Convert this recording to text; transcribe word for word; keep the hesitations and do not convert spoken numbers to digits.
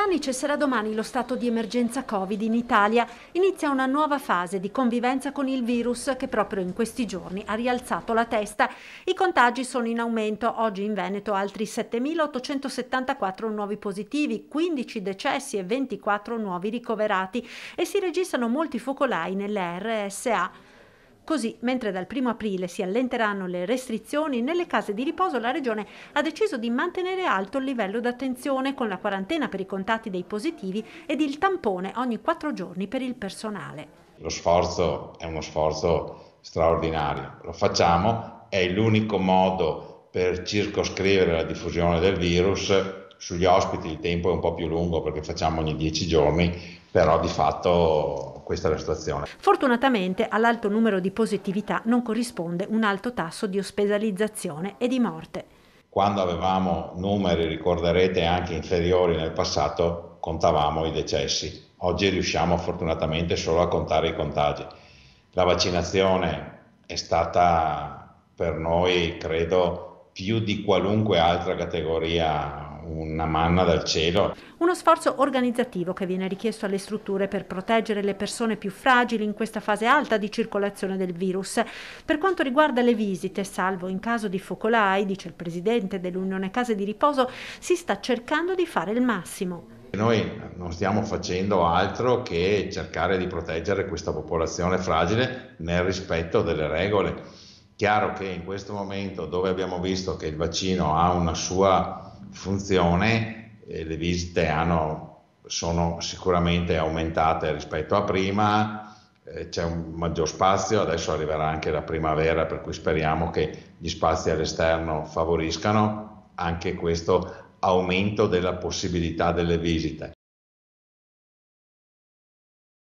anni cesserà domani lo stato di emergenza Covid in Italia. Inizia una nuova fase di convivenza con il virus che proprio in questi giorni ha rialzato la testa. I contagi sono in aumento. Oggi in Veneto altri settemilaottocentosettantaquattro nuovi positivi, quindici decessi e ventiquattro nuovi ricoverati e si registrano molti focolai nelle R S A. Così, mentre dal primo aprile si allenteranno le restrizioni, nelle case di riposo la Regione ha deciso di mantenere alto il livello d'attenzione con la quarantena per i contatti dei positivi ed il tampone ogni quattro giorni per il personale. Lo sforzo è uno sforzo straordinario, lo facciamo, è l'unico modo per circoscrivere la diffusione del virus. Sugli ospiti il tempo è un po' più lungo perché facciamo ogni dieci giorni, però di fatto questa è la situazione. Fortunatamente all'alto numero di positività non corrisponde un alto tasso di ospedalizzazione e di morte. Quando avevamo numeri, ricorderete, anche inferiori nel passato, contavamo i decessi. Oggi riusciamo fortunatamente solo a contare i contagi. La vaccinazione è stata per noi, credo, più di qualunque altra categoria, una manna dal cielo. Uno sforzo organizzativo che viene richiesto alle strutture per proteggere le persone più fragili in questa fase alta di circolazione del virus. Per quanto riguarda le visite, salvo in caso di focolai, dice il presidente dell'Unione Case di Riposo, si sta cercando di fare il massimo. Noi non stiamo facendo altro che cercare di proteggere questa popolazione fragile nel rispetto delle regole. Chiaro che in questo momento, dove abbiamo visto che il vaccino ha una sua funzione, eh, le visite hanno, sono sicuramente aumentate rispetto a prima, eh, c'è un maggior spazio, adesso arriverà anche la primavera, per cui speriamo che gli spazi all'esterno favoriscano anche questo aumento della possibilità delle visite.